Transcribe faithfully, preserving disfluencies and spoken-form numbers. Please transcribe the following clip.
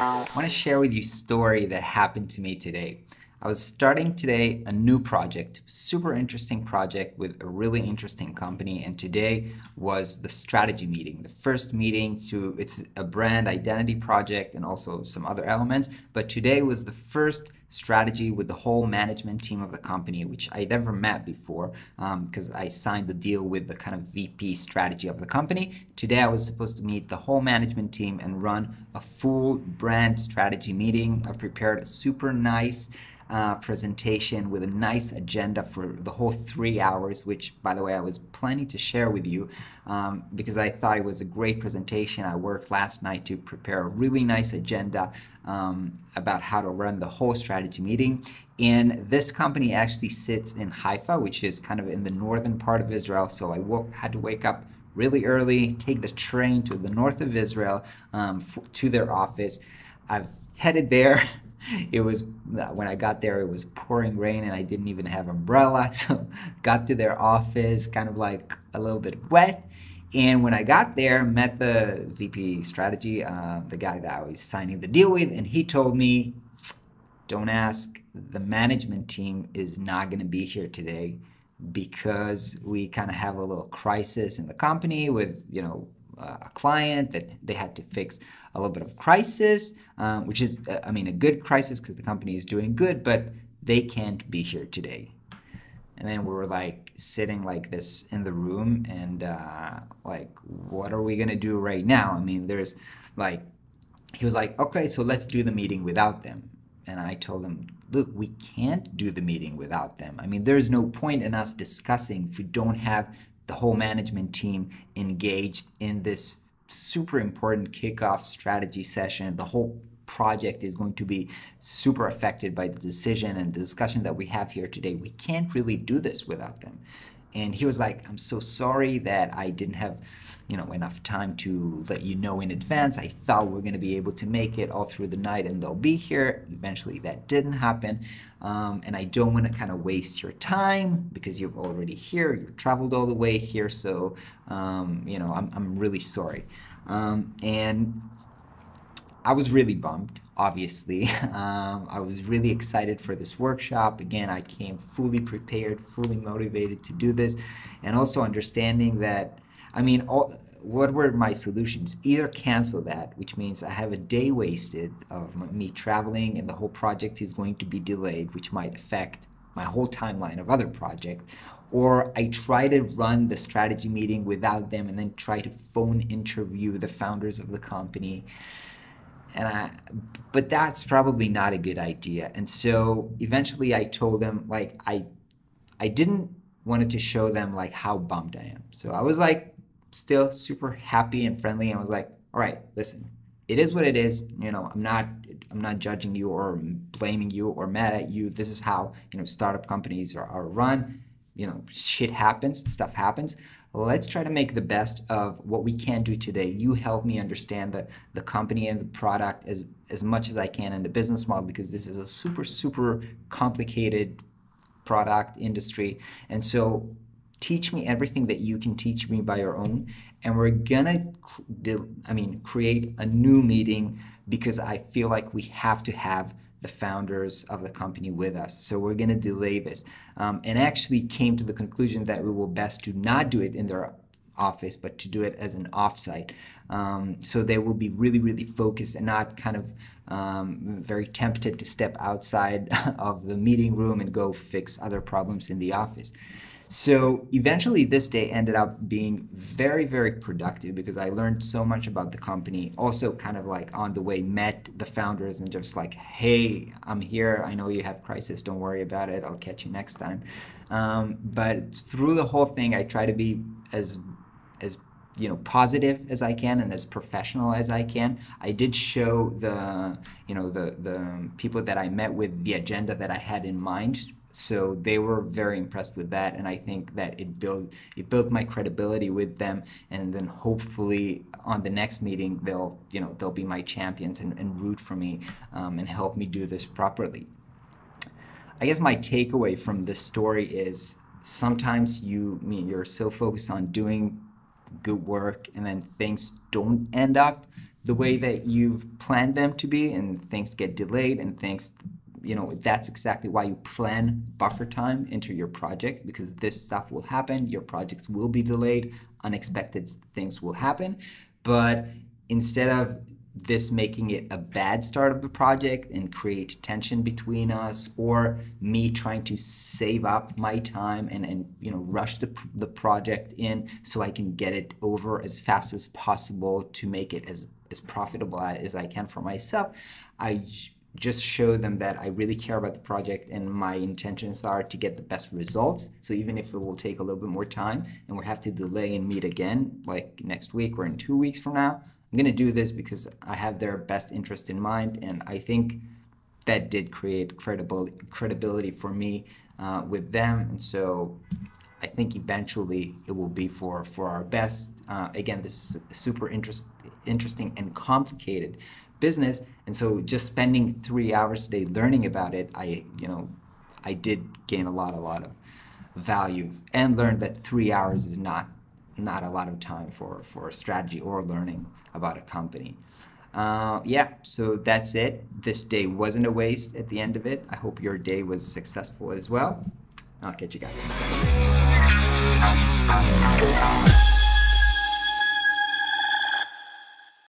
I want to share with you a story that happened to me today. I was starting today a new project, super interesting project with a really interesting company, and today was the strategy meeting, the first meeting to, it's a brand identity project and also some other elements, but today was the first strategy with the whole management team of the company, which I never met before because um, I signed the deal with the kind of V P strategy of the company. Today I was supposed to meet the whole management team and run a full brand strategy meeting. I prepared a super nice uh, presentation with a nice agenda for the whole three hours, which by the way I was planning to share with you um, because I thought it was a great presentation. I worked last night to prepare a really nice agenda Um, about how to run the whole strategy meeting. And this company actually sits in Haifa, which is kind of in the northern part of Israel. So I woke, had to wake up really early, take the train to the north of Israel um, f to their office. I've headed there. It was, when I got there, it was pouring rain and I didn't even have an umbrella. So got to their office, kind of like a little bit wet. And when I got there, met the V P strategy, uh, the guy that I was signing the deal with, and he told me, don't ask, the management team is not going to be here today because we kind of have a little crisis in the company with, you know, uh, a client that they had to fix a little bit of crisis, um, which is, uh, I mean, a good crisis because the company is doing good, but they can't be here today. And then we were like sitting like this in the room and uh, like, what are we gonna do right now? I mean, there's like, he was like, okay, so let's do the meeting without them. And I told him, look, we can't do the meeting without them. I mean, there's no point in us discussing if we don't have the whole management team engaged in this super important kickoff strategy session. The whole project is going to be super affected by the decision and the discussion that we have here today. We can't really do this without them. And he was like, I'm so sorry that I didn't have, you know, enough time to let you know in advance. I thought we were going to be able to make it all through the night and they'll be here. Eventually that didn't happen. Um, and I don't want to kind of waste your time because you're already here. You've traveled all the way here. So, um, you know, I'm, I'm really sorry. Um, and I was really bummed, obviously. Um, I was really excited for this workshop. Again, I came fully prepared, fully motivated to do this. And also understanding that, I mean, all, what were my solutions? Either cancel that, which means I have a day wasted of me traveling and the whole project is going to be delayed, which might affect my whole timeline of other projects, or I try to run the strategy meeting without them and then try to phone interview the founders of the company. And I, but that's probably not a good idea. And so eventually I told them, like, I, I didn't wanted to show them like how bummed I am. So I was like still super happy and friendly. And I was like, all right, listen, it is what it is. You know, I'm not, I'm not judging you or blaming you or mad at you. This is how, you know, startup companies are, are run, you know, shit happens, stuff happens. Let's try to make the best of what we can do today. You help me understand the, the company and the product as, as much as I can and the business model, because this is a super, super complicated product industry. And so teach me everything that you can teach me by your own. And we're gonna, I mean, create a new meeting because I feel like we have to have the founders of the company with us. So we're going to delay this. Um, and actually came to the conclusion that we will best to not do it in their office, but to do it as an offsite. Um, so they will be really, really focused and not kind of um, very tempted to step outside of the meeting room and go fix other problems in the office. So eventually this day ended up being very, very productive because I learned so much about the company. Also kind of like on the way met the founders and just like, hey, I'm here. I know you have crisis. Don't worry about it. I'll catch you next time. Um, but through the whole thing, I try to be as, as you know, positive as I can and as professional as I can. I did show the, you know, the, the people that I met with the agenda that I had in mind. So they were very impressed with that, and I think that it built it built my credibility with them, and then hopefully on the next meeting they'll you know they'll be my champions and, and root for me um, and help me do this properly. I guess my takeaway from this story is sometimes you I mean you're so focused on doing good work and then things don't end up the way that you've planned them to be, and things get delayed and things, you know, that's exactly why you plan buffer time into your projects, because this stuff will happen, your projects will be delayed, unexpected things will happen. But instead of this making it a bad start of the project and create tension between us, or me trying to save up my time and, and you know, rush the, the project in so I can get it over as fast as possible to make it as, as profitable as I can for myself, I just show them that I really care about the project and my intentions are to get the best results. So even if it will take a little bit more time and we have to delay and meet again, like next week or in two weeks from now, I'm going to do this because I have their best interest in mind, and I think that did create credible credibility for me uh, with them. And so I think eventually it will be for, for our best. Uh, again, this is a super interest, interesting and complicated business, and so just spending three hours a day learning about it, I, you know, I did gain a lot, a lot of value, and learned that three hours is not not a lot of time for, for strategy or learning about a company. Uh, yeah, so that's it. This day wasn't a waste at the end of it. I hope your day was successful as well. I'll catch you guys.